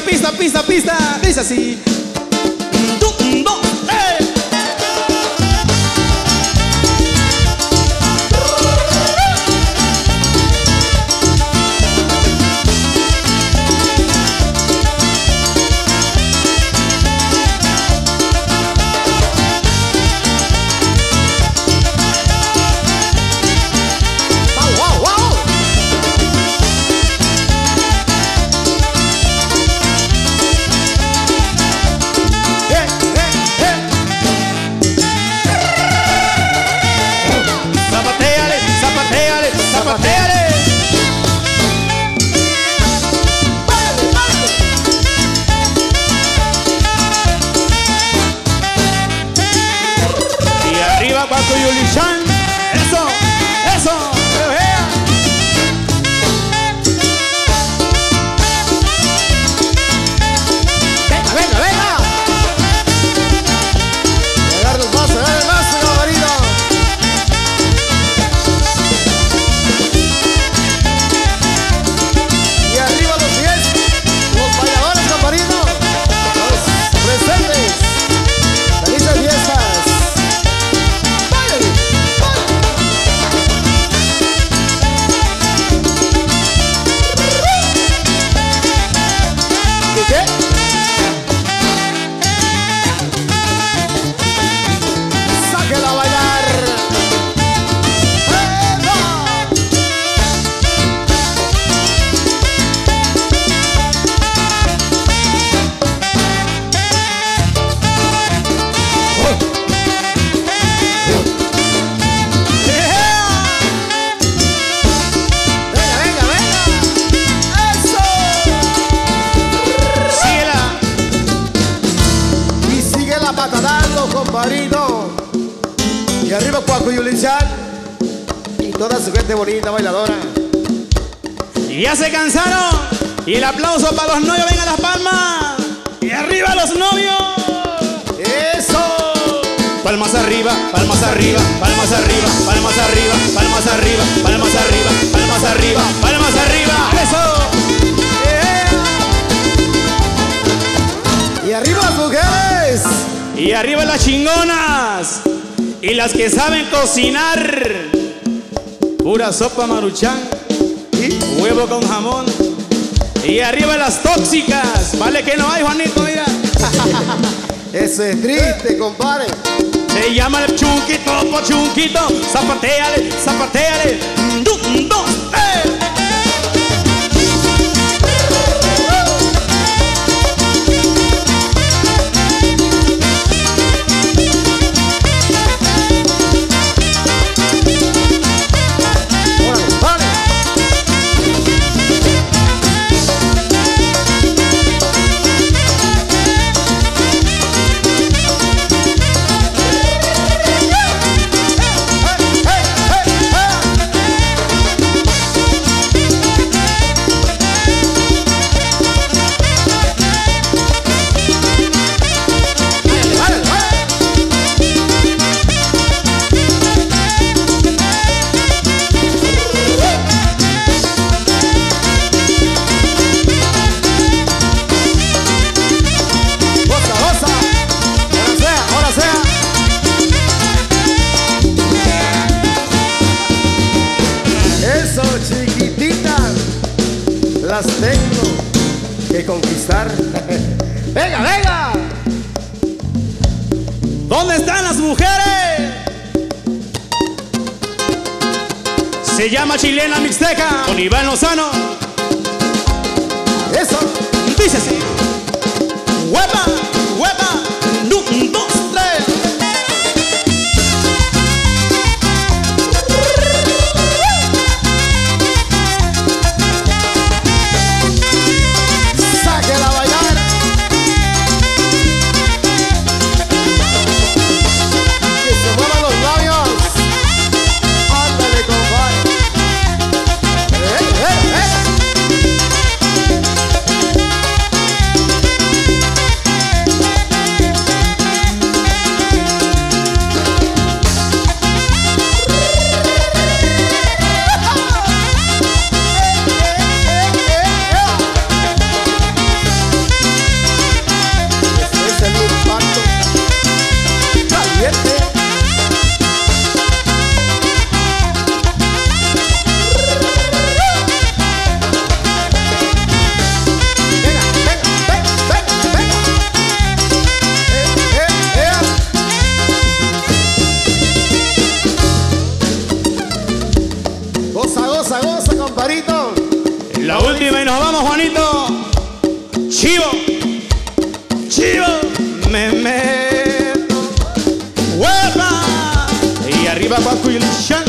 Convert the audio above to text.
pista, dice así. Paco y Yulichan, eso, que vea. Venga. Agarra el paso, camarino. Y arriba los pies, los bailadores, camarino, los presentes. Felices fiestas. Comparito. Y arriba Cuoco y Yulichan y toda su gente bonita, bailadora. Y ya se cansaron. Y el aplauso para los novios, vengan las palmas. Y arriba los novios. Eso. Palmas arriba. Eso. Yeah. Y arriba las mujeres. Y arriba las chingonas y las que saben cocinar. Pura sopa Maruchán y huevo con jamón. Y arriba las tóxicas. Vale que no hay, Juanito, mira. Eso es triste, compadre. Se llama el Chunquito, por Chunquito. Zapateale. Las tengo que conquistar. Venga. ¿Dónde están las mujeres? Se llama chilena mixteca con Iván Lozano. Eso, dice así. Huepa, 1, 2, 3. chiva me meto, hueva, y arriba Paco y Yulichan.